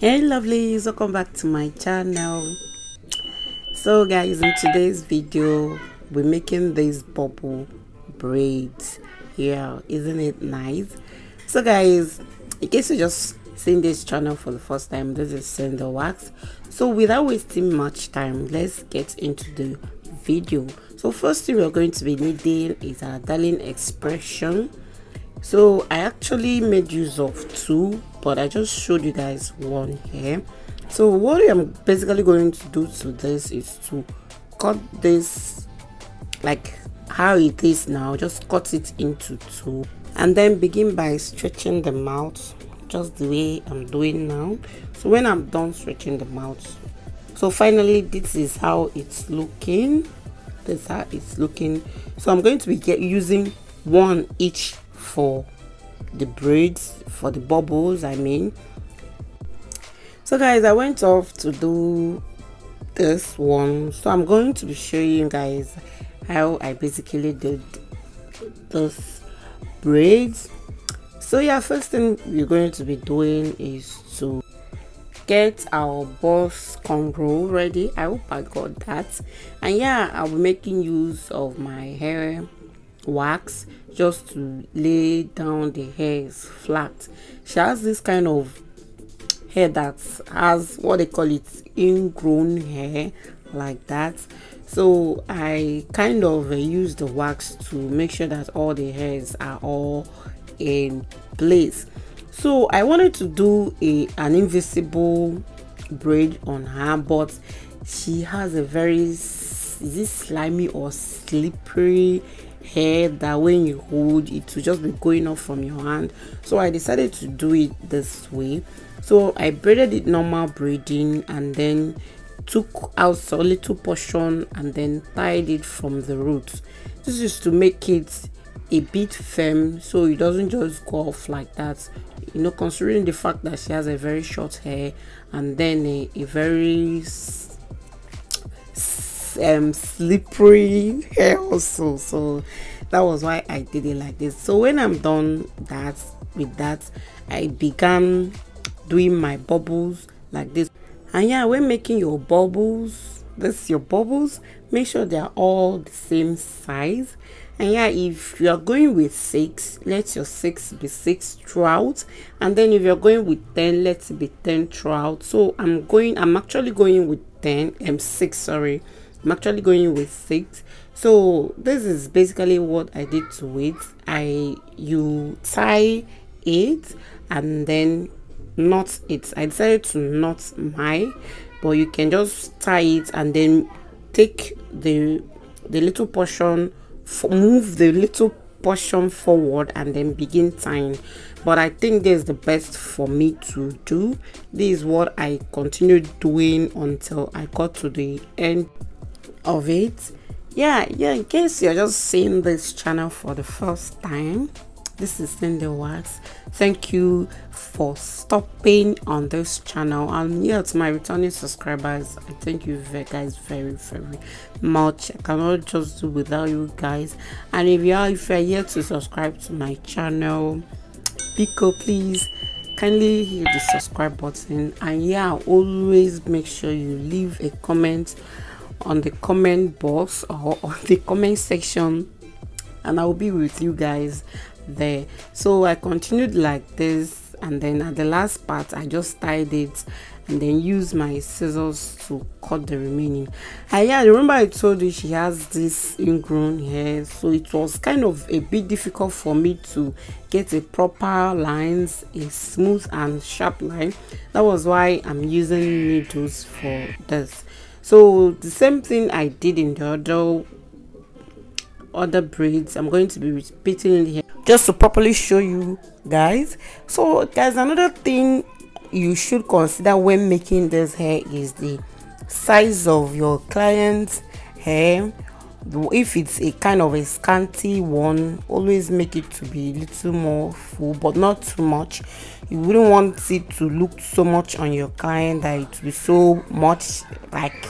Hey lovelies, welcome back to my channel. So guys, in today's video we're making these bubble braids. Yeah, isn't it nice? So guys, in case you're just seeing this channel for the first time, this is Cyndywax. So without wasting much time, let's get into the video. So first thing we're going to be needing is our darling expression. So I actually made use of two, but I just showed you guys one here. So what I'm basically going to do to this is to cut this like how it is now, just cut it into two and then begin by stretching the mouth just the way I'm doing now. So when I'm done stretching the mouth, so finally this is how it's looking. This is how it's looking. So I'm going to be using one each for the braids, for the bubbles I mean. So guys, I went off to do this one, so I'm going to be showing you guys how I basically did those braids. So yeah, first thing we're going to be doing is to get our boss cornrow ready. I hope I got that. And yeah, I'll be making use of my hair wax just to lay down the hairs flat. She has this kind of hair that has what they call it ingrown hair, like that. So I kind of use the wax to make sure that all the hairs are all in place. So I wanted to do an invisible braid on her, but she has a very slimy or slippery hair that when you hold it will just be going off from your hand. So I decided to do it this way. So I braided it normal braiding and then took out a little portion and then tied it from the roots. This is to make it a bit firm so it doesn't just go off like that, you know, considering the fact that she has a very short hair and then a very slippery hair also. So that was why I did it like this. So when I'm done that with that, I began doing my bubbles like this. And yeah, when making your bubbles, make sure they're all the same size. And yeah, if you are going with 6, let your 6 be 6 throughout, and then if you're going with 10, let it be 10 throughout. So I'm actually going with 6. So this is basically what I did to it. You tie it and then knot it. I decided to knot mine, but you can just tie it and then take the little portion, move the little portion forward and then begin tying. But I think this is the best for me to do. This is what I continued doing until I got to the end of it. Yeah, in case you're just seeing this channel for the first time, this is Cyndywax. Thank you for stopping on this channel. And yeah, to my returning subscribers, I thank you guys very, very much. I cannot just do without you guys. And if you're yet to subscribe to my channel, Pico, please kindly hit the subscribe button. And yeah, always make sure you leave a comment on the comment box or on the comment section, and I will be with you guys there. So I continued like this, and then at the last part I just tied it and then used my scissors to cut the remaining. And yeah, remember I told you she has this ingrown hair, so it was kind of a bit difficult for me to get a proper lines, a smooth and sharp line. That was why I'm using needles for this. So the same thing I did in the other braids, I'm going to be repeating it here just to properly show you guys. So guys, another thing you should consider when making this hair is the size of your client's hair. If it's a kind of a scanty one, always make it to be a little more full, but not too much. You wouldn't want it to look so much on your client that it will be so much like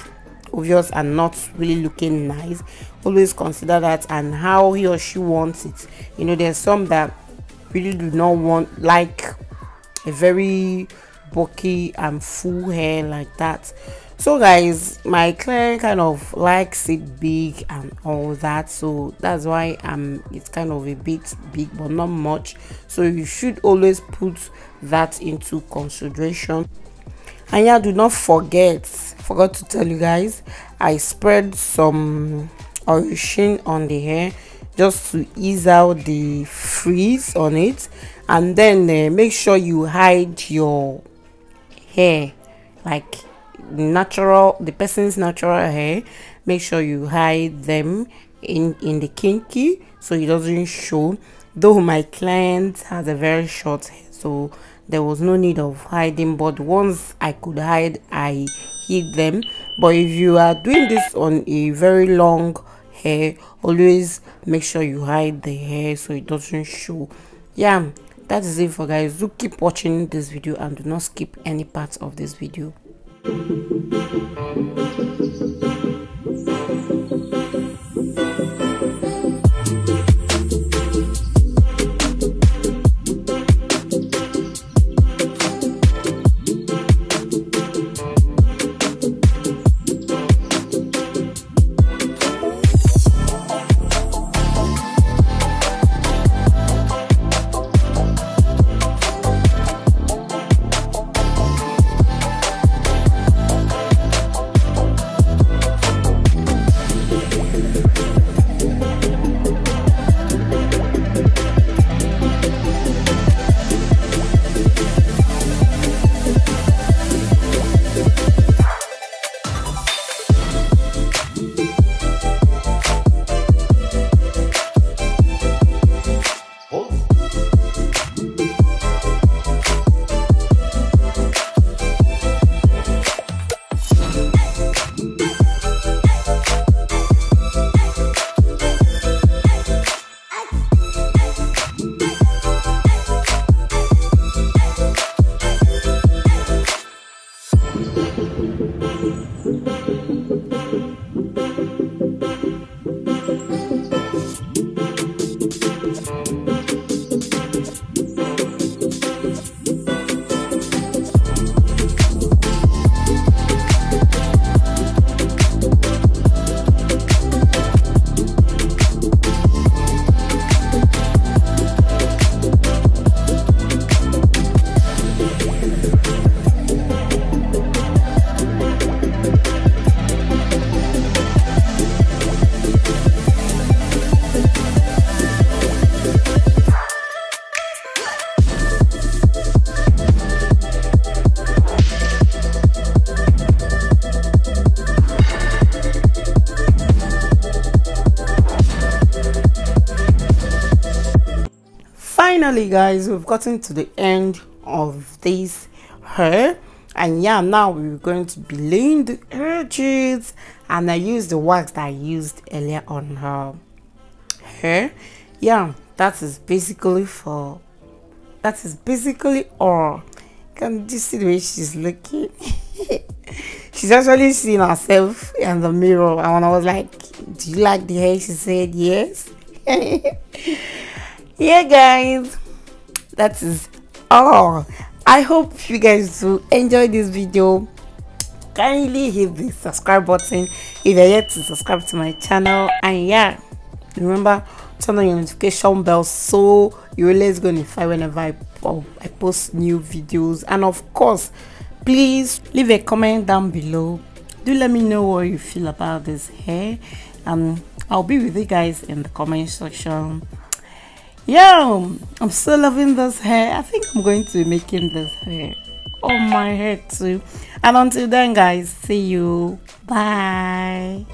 obvious and not really looking nice. Always consider that and how he or she wants it. You know, there's some that really do not want like a very bulky and full hair like that. So guys, my client kind of likes it big and all that, so that's why it's kind of a bit big, but not much. So you should always put that into consideration. And yeah, do not forgot to tell you guys, I spread some orishin on the hair just to ease out the frizz on it. And then make sure you hide your hair, like the person's natural hair. Make sure you hide them in the kinky so it doesn't show, though my client has a very short hair, so there was no need of hiding. But once I could hide, I hid them. But if you are doing this on a very long hair, always make sure you hide the hair so it doesn't show. Yeah, that is it for guys. Do keep watching this video and do not skip any parts of this video. Finally guys, we've gotten to the end of this hair, and yeah, now we're going to be laying the edges. And I used the wax that I used earlier on her hair. Yeah, that is basically all. Can you see the way she's looking? She's actually seen herself in the mirror, and when I was like, do you like the hair, she said yes. Yeah guys, that is all. I hope you guys will enjoy this video. Kindly hit the subscribe button if you're yet to subscribe to my channel, and yeah, remember turn on your notification bell so you're always going to find whenever I post new videos. And of course, please leave a comment down below. Do let me know what you feel about this hair, and I'll be with you guys in the comment section. Yeah, I'm so loving this hair. I think I'm going to be making this hair on my head too. And until then guys, see you, bye.